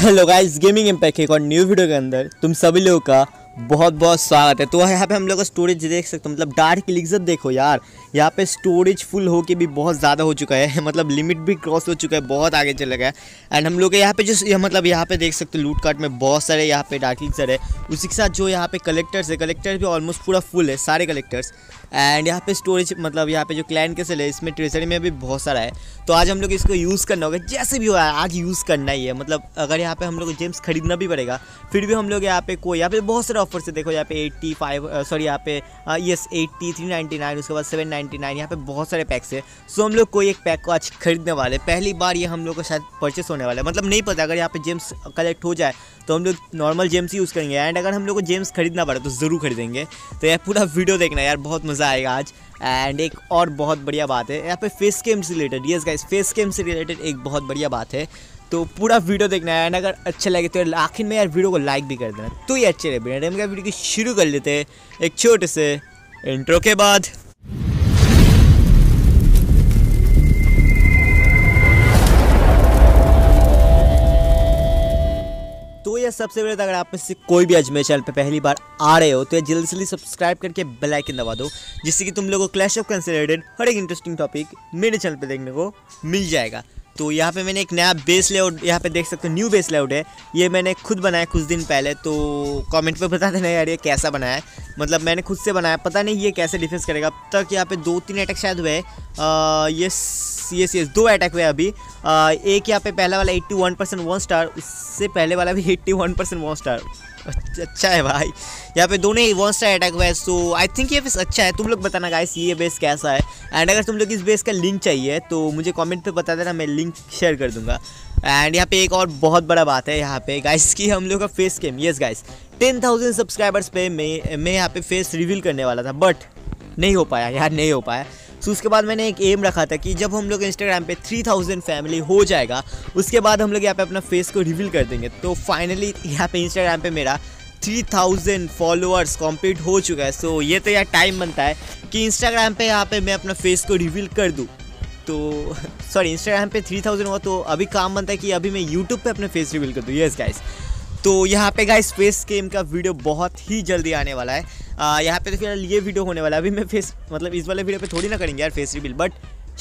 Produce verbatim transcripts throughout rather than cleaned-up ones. Hello guys, gaming impact के एक और न्यू वीडियो के अंदर तुम सभी लोगों का बहुत बहुत स्वागत है। तो यहाँ पे हम लोग का स्टोरेज देख सकते हो, मतलब डार्क एलिक्सर देखो यार, यहाँ पे स्टोरेज फुल हो के भी बहुत ज़्यादा हो चुका है, मतलब लिमिट भी क्रॉस हो चुका है, बहुत आगे चला गया। एंड हम लोग यहाँ पे जो मतलब यहाँ पे देख सकते हो लूट कार्ट में बहुत सारे यहाँ पे डार्क एलिक्सर है, उसी के साथ जो यहाँ पे कलेक्टर्स है, कलेक्टर भी ऑलमोस्ट पूरा फुल है सारे कलेक्टर्स। एंड यहाँ पे स्टोरेज मतलब यहाँ पे जो क्लैन के सेल है इसमें ट्रेजरी में भी बहुत सारा है। तो आज हम लोग इसको यूज़ करना होगा, जैसे भी हो आज यूज़ करना ही है। मतलब अगर यहाँ पे हम लोग जेम्स खरीदना भी पड़ेगा फिर भी हम लोग यहाँ पे कोई यहाँ पे बहुत सारे ऑफर से देखो यहाँ पे पचासी सॉरी यहाँ पे yes eighty three ninety nine उसके बाद सेवन नाइन्टी नाइन, यहाँ पे बहुत सारे पैक्स है। सो हम लोग कोई एक पैक को आज खरीदने वाले, पहली बार ये हम लोग को शायद परचेस होने वाला है, मतलब नहीं पता। अगर यहाँ पे जेम्स कलेक्ट हो जाए तो हम लोग नॉर्मल जेम्स यूज़ करेंगे, एंड अगर हम लोग को जेम्स खरीदना पड़े तो ज़रूर खरीदेंगे। तो यार पूरा वीडियो देखना यार, बहुत मज़ा आएगा आज। एंड एक और बहुत बढ़िया बात है यहाँ पे फेस गेम से related, yes guys face game से रिलेटेड एक बहुत बढ़िया बात है, तो पूरा वीडियो देखना है। एंड अगर अच्छा लगे तो आखिर में यार वीडियो को लाइक भी कर देना। तो ये अच्छे रहे, बिना टाइम का वीडियो की शुरू कर लेते हैं एक छोटे से इंट्रो के बाद। सबसे पहले अगर आप में से कोई भी आज मेरे चैनल पे पहली बार आ रहे हो तो ये जल्दी से जल्दी सब्सक्राइब करके बेल आइकन दबा दो, जिससे कि तुम लोगों को क्लैश ऑफ क्लैंस से रिलेटेड हर एक इंटरेस्टिंग टॉपिक मेरे चैनल पे देखने को मिल जाएगा। तो यहाँ पे मैंने एक नया बेस लेआउट यहाँ पे देख सकते हो, न्यू बेस लेआउट है, ये मैंने खुद बनाया कुछ दिन पहले। तो कमेंट पे बता देना यार ये कैसा बनाया है, मतलब मैंने खुद से बनाया, पता नहीं ये कैसे डिफेंस करेगा। अब तक यहाँ पे दो तीन अटैक शायद हुए, यस यस यस दो अटैक हुए अभी। आ, एक यहाँ पे पहला वाला eighty one percent one star, उससे पहले वाला भी eighty one percent one star, अच्छा है भाई। यहाँ पे दोनों ही वन स्टार अटैक हुआ है, सो आई थिंक ये बेस अच्छा है। तुम लोग बताना गाइस ये बेस कैसा है, एंड अगर तुम लोग इस बेस का लिंक चाहिए तो मुझे कमेंट पे बता देना, मैं लिंक शेयर कर दूंगा। एंड यहाँ पे एक और बहुत बड़ा बात है यहाँ पे गाइस कि हम लोग का face game, yes guys ten thousand subscribers पे मैं मैं यहाँ पे फेस रिवील करने वाला था, बट नहीं हो पाया यार, नहीं हो पाया। सो उसके बाद मैंने एक एम रखा था कि जब हम लोग इंस्टाग्राम पे थ्री थाउजेंड फैमिली हो जाएगा उसके बाद हम लोग यहाँ पे अपना फेस को रिवील कर देंगे। तो फाइनली यहाँ पे इंस्टाग्राम पे मेरा थ्री थाउजेंड फॉलोअर्स कंप्लीट हो चुका है। सो ये तो यार टाइम बनता है कि इंस्टाग्राम पे यहाँ पे मैं अपना फेस को रिवील कर दूँ, तो सॉरी इंस्टाग्राम पे थ्री थाउजेंड हुआ तो अभी काम बनता है कि अभी मैं यूट्यूब पर अपना फेस रिवील कर दूँ। यस गाइस, तो यहाँ पे गाइस फेस गेम का वीडियो बहुत ही जल्दी आने वाला है। आ, यहाँ पे तो फिलहाल ये वीडियो होने वाला है, अभी मैं फेस मतलब इस वाले वीडियो पे थोड़ी ना करेंगे यार फेस रिवील, बट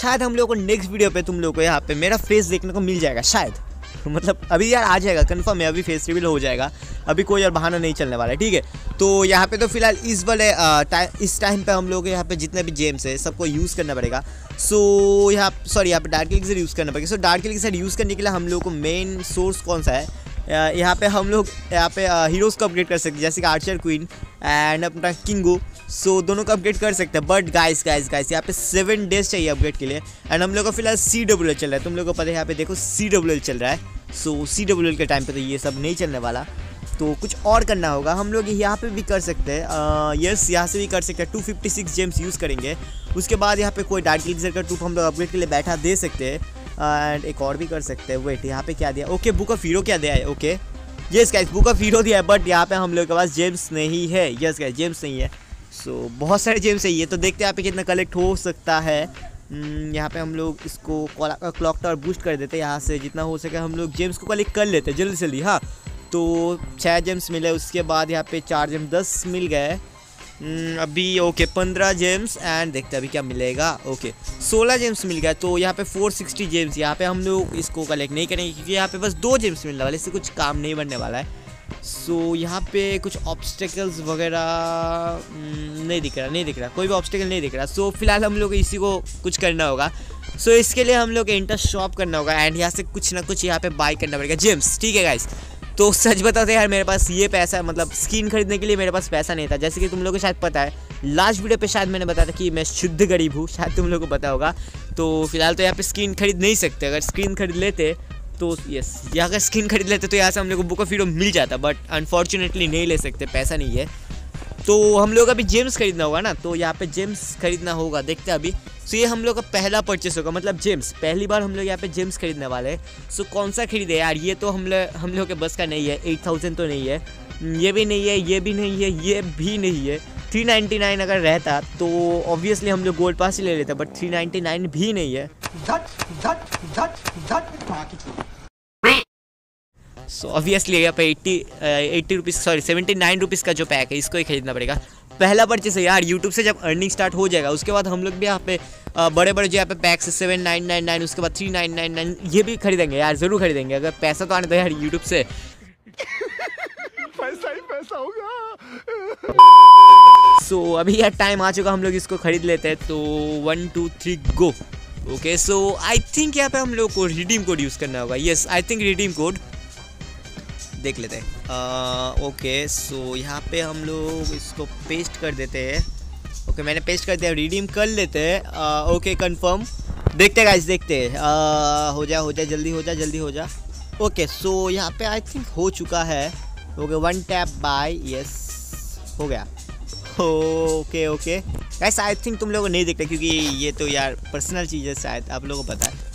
शायद हम लोगों को नेक्स्ट वीडियो पे तुम लोगों को यहाँ पे मेरा फेस देखने को मिल जाएगा शायद, मतलब अभी यार आ जाएगा कन्फर्म है, अभी फेस रिवील हो जाएगा, अभी कोई और बहाना नहीं चलने वाला है, ठीक है। तो यहाँ पे तो फिलहाल इस वाले टाइम इस टाइम पे हम लोग यहाँ पे जितने भी जेम्स है सबको यूज़ करना पड़ेगा। सो यहाँ सॉरी यहाँ पे डार्क एलिक्सर यूज़ करना पड़ेगा। सो डार्क एलिक्सर यूज़ करने के लिए हम लोग को मेन सोर्स कौन सा है, यहाँ पे हम लोग यहाँ पे हीरोज़ को अपग्रेड कर सकते हैं, जैसे कि आर्चर क्वीन एंड अपना किंगो, सो दोनों को अपग्रेड कर सकते हैं। बट गाइस गाइस गाइस यहाँ पे सेवन डेज चाहिए अपग्रेड के लिए, एंड हम लोग का फिलहाल सी डब्ल्यू एल चल रहा है, तुम लोगों को पता है यहाँ पे देखो सी डब्ल्यू एल चल रहा है। सो सी डब्ल्यू एल के टाइम पे तो ये सब नहीं चलने वाला, तो कुछ और करना होगा। हम लोग यहाँ पे भी कर सकते हैं, यस यहाँ से भी कर सकते हैं, two fifty six gems use करेंगे, उसके बाद यहाँ पे कोई डार्क एलिक्सर का टूप हम लोग अपग्रेड के लिए बैठा दे सकते हैं। एंड एक और भी कर सकते हैं, वेट यहाँ पे क्या दिया, ओके बुक ऑफ हीरो क्या दिया है, okay yes guys book of hero दिया है, बट यहाँ पे हम लोग के पास जेम्स नहीं है। यस गाइस जेम्स नहीं है, सो so, बहुत सारे जेम्स है ये, तो देखते हैं यहाँ पे कितना कलेक्ट हो सकता है। यहाँ पे हम लोग इसको क्लॉक टावर बूस्ट कर देते हैं, यहाँ से जितना हो सके हम लोग जेम्स को कलेक्ट कर लेते हैं जल्दी से जल्दी। हाँ तो छः जेम्स मिले, उसके बाद यहाँ पे चार जेम्स दस मिल गए अभी, ओके पंद्रह जेम्स, एंड देखते हैं अभी क्या मिलेगा, ओके सोलह जेम्स मिल गया। तो यहाँ पे फोर सिक्सटी जेम्स यहाँ पे हम लोग इसको कलेक्ट नहीं करेंगे क्योंकि यहाँ पे बस दो जेम्स मिलने वाले, इससे कुछ काम नहीं बनने वाला है। सो so, यहाँ पे कुछ ऑब्स्टेकल्स वगैरह नहीं दिख रहा, नहीं दिख रहा कोई भी ऑब्स्टेकल नहीं दिख रहा। सो so, फिलहाल हम लोग इसी को कुछ करना होगा। सो so, इसके लिए हम लोग इंटर शॉप करना होगा, एंड यहाँ से कुछ ना कुछ यहाँ पे बाय करना पड़ेगा जेम्स, ठीक है गाइस। तो सच बताते यार मेरे पास ये पैसा मतलब स्किन खरीदने के लिए मेरे पास पैसा नहीं था, जैसे कि तुम लोगों को शायद पता है लास्ट वीडियो पे शायद मैंने बताया था कि मैं शुद्ध गरीब हूँ, शायद तुम लोगों को पता होगा। तो फिलहाल तो यहाँ पे स्किन खरीद नहीं सकते, अगर स्किन खरीद लेते तो यस यहाँ अगर स्किन खरीद लेते तो यहाँ से हम लोग को बुक ऑफ हीरो मिल जाता, बट अनफॉर्चुनेटली नहीं ले सकते, पैसा नहीं है। तो हम लोग अभी जेम्स खरीदना होगा ना, तो यहाँ पर जेम्स खरीदना होगा, देखते हैं अभी। सो so, ये हम लोग का पहला परचेस होगा, मतलब जेम्स पहली बार हम लोग यहाँ पे जेम्स खरीदने वाले हैं। सो so, कौन सा खरीदे यार, ये तो हम लोग हम लोग के बस का नहीं है, एट थाउजेंड तो नहीं है, ये भी नहीं है, ये भी नहीं है, ये भी नहीं है। थ्री नाइन्टी नाइन अगर रहता तो ऑब्वियसली हम लोग गोल्ड पास ही ले लेते, बट थ्री नाइन्टी नाइन भी नहीं है। सो ऑब्वियसली यहाँ पे eighty eighty rupees sorry seventy nine rupees का जो पैक है इसको ही खरीदना पड़ेगा। पहला परचेस है यार यूट्यूब से, जब अर्निंग स्टार्ट हो जाएगा उसके बाद हम लोग भी यहाँ पे बड़े बड़े जो यहाँ पे packs seven nine nine nine उसके बाद थ्री नाइन नाइन नाइन ये भी खरीदेंगे यार, ज़रूर खरीदेंगे। अगर पैसा तो आने दो यार यूट्यूब से, पैसा ही पैसा होगा। सो so, अभी यार टाइम आ चुका, हम लोग इसको खरीद लेते हैं। तो one two three go. Okay so I think यहाँ पे हम लोग को रिडीम कोड यूज़ करना होगा। Yes I think redeem code देख लेते हैं। ओके सो यहाँ पे हम लोग इसको पेस्ट कर देते हैं। ओके okay, मैंने पेस्ट कर दिया, रिडीम कर लेते हैं। ओके कंफर्म देखते हैं गाइस, देखते हैं uh, हो जा हो जा जल्दी हो जा जल्दी हो जा। ओके सो यहाँ पे आई थिंक हो चुका है। Okay one tap buy, yes हो गया। Okay okay guys I think तुम लोगों को नहीं देखते क्योंकि ये तो यार पर्सनल चीज़ है, शायद आप लोगों को पता है।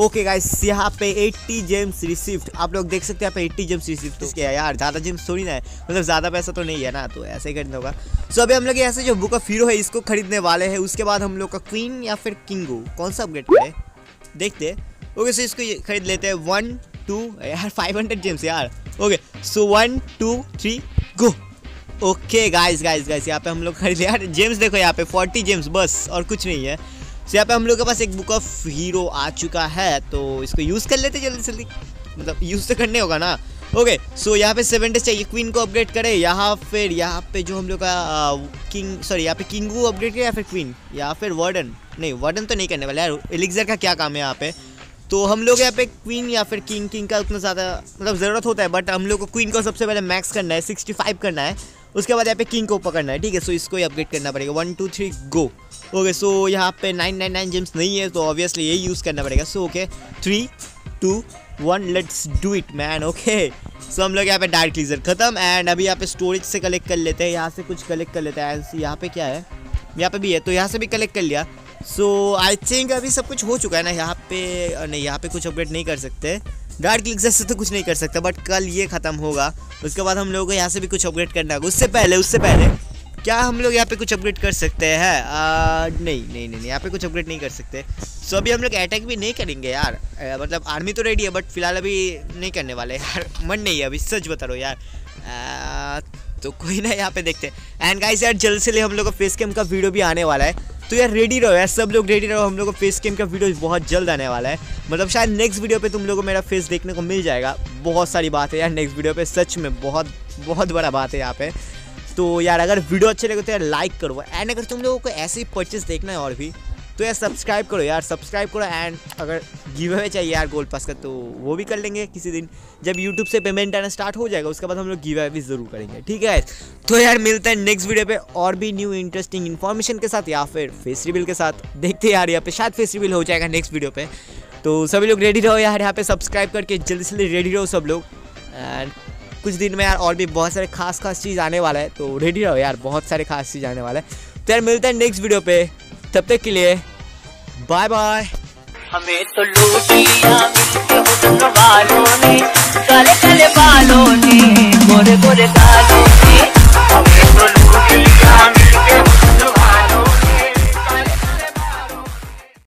ओके गाइस यहाँ पे एट्टी जेम्स रिसिप्ट आप लोग देख सकते हैं। यहाँ पे एट्टी जेम्स रिसिप्ट तो क्या है यार, ज़्यादा जेम्स थोड़ी ना है, मतलब ज़्यादा पैसा तो नहीं है ना, तो ऐसे ही करना होगा। सो so, अभी हम लोग ऐसे जो बुक ऑफ हीरो है इसको खरीदने वाले हैं। उसके बाद हम लोग का क्वीन या फिर किंगो कौन सा अपग्रेड करें देखते हैं। ओके सो इसको खरीद लेते हैं। वन टू यार फाइव हंड्रेड जेम्स यार। Okay so one two three go. Okay guys guys guys यहाँ पे हम लोग खरीद यार जेम्स, देखो यहाँ पे फोर्टी जेम्स बस और कुछ नहीं है। तो यहाँ पे हम लोग के पास एक बुक ऑफ हीरो आ चुका है, तो इसको यूज़ कर लेते जल्दी जल्दी, मतलब यूज़ तो करने होगा ना। ओके सो यहाँ पे सेवन डेज चाहिए, क्वीन को अपग्रेड करें यहाँ, फिर यहाँ पे जो हम लोग का किंग सॉरी यहाँ पे किंगू अपग्रेड करें या फिर क्वीन या फिर वार्डन, नहीं वार्डन तो नहीं करने वाला यार, एलिक्सर का क्या काम है यहाँ पे। तो हम लोग यहाँ पे क्वीन या फिर किंग किंग का उतना ज़्यादा मतलब ज़रूरत होता है, बट हम लोग को क्वीन को सबसे पहले मैक्स करना है, सिक्सटी फाइव करना है, उसके बाद यहाँ पे किंग को पकड़ना है। ठीक है सो इसको ही अपग्रेड करना पड़ेगा। One two three go. Okay so यहाँ पे नाइन नाइन नाइन जेम्स नहीं है, तो ऑब्वियसली यही यूज़ करना पड़ेगा। So okay three two one let's do it man. Okay so हम लोग यहाँ पे डार्क क्लीजर खत्म। एंड अभी यहाँ पे स्टोरेज से कलेक्ट कर लेते हैं, यहाँ से कुछ कलेक्ट कर लेते हैं। एंड यहाँ पे क्या है, यहाँ पे भी है, तो यहाँ से भी कलेक्ट कर लिया। सो आई थिंक अभी सब कुछ हो चुका है ना। यहाँ पे नहीं, यहाँ पे कुछ अपग्रेड नहीं कर सकते, डार्क क्लिक से तो कुछ नहीं कर सकता, बट कल ये ख़त्म होगा। उसके बाद हम लोगों को यहाँ से भी कुछ अपग्रेड करना होगा। उससे पहले उससे पहले क्या हम लोग यहाँ पे कुछ अपग्रेड कर सकते हैं? नहीं नहीं नहीं यहाँ पे कुछ अपग्रेड नहीं कर सकते। सो अभी हम लोग अटैक भी नहीं करेंगे यार, आ, मतलब आर्मी तो रेडी है बट फिलहाल अभी नहीं करने वाले यार, मन नहीं है अभी, सच बता रहा हूँ यार। आ, तो कोई ना, यहाँ पे देखते हैं। एंड गाइस यार जल्द से ले हम लोग का फेस कैम का वीडियो भी आने वाला है, तो यार रेडी रहो यार, सब लोग रेडी रहो, हम लोग का फेस कैम का वीडियो बहुत जल्द आने वाला है। मतलब शायद नेक्स्ट वीडियो पे तुम लोगों को मेरा फेस देखने को मिल जाएगा। बहुत सारी बात है यार नेक्स्ट वीडियो पे, सच में बहुत बहुत बड़ा बात है यहाँ पे। तो यार अगर वीडियो अच्छे लगे तो यार लाइक करो, एंड अगर तुम लोगों को ऐसे ही परचेस देखना है और भी तो यार सब्सक्राइब करो यार, सब्सक्राइब करो। एंड अगर गिव अवे चाहिए यार गोल्ड पास का, तो वो भी कर लेंगे किसी दिन जब यूट्यूब से पेमेंट आना स्टार्ट हो जाएगा, उसके बाद हम लोग गिव अवे भी ज़रूर करेंगे। ठीक है तो यार मिलते हैं नेक्स्ट वीडियो पे और भी न्यू इंटरेस्टिंग इन्फॉर्मेशन के साथ या फिर फेस रिवील के साथ। देखते हैं यार यहाँ पे शायद फेस रिवील हो जाएगा नेक्स्ट वीडियो पे, तो सभी लोग रेडी रहो यार, यहाँ पे सब्सक्राइब करके जल्दी से रेडी रहो सब लोग। एंड कुछ दिन में यार और भी बहुत सारे खास खास चीज़ आने वाला है, तो रेडी रहो यार, बहुत सारे खास चीज़ आने वाला है। तो यार मिलते हैं नेक्स्ट वीडियो पे, तब तक के लिए बाय बाय। हमें तो लूट लिया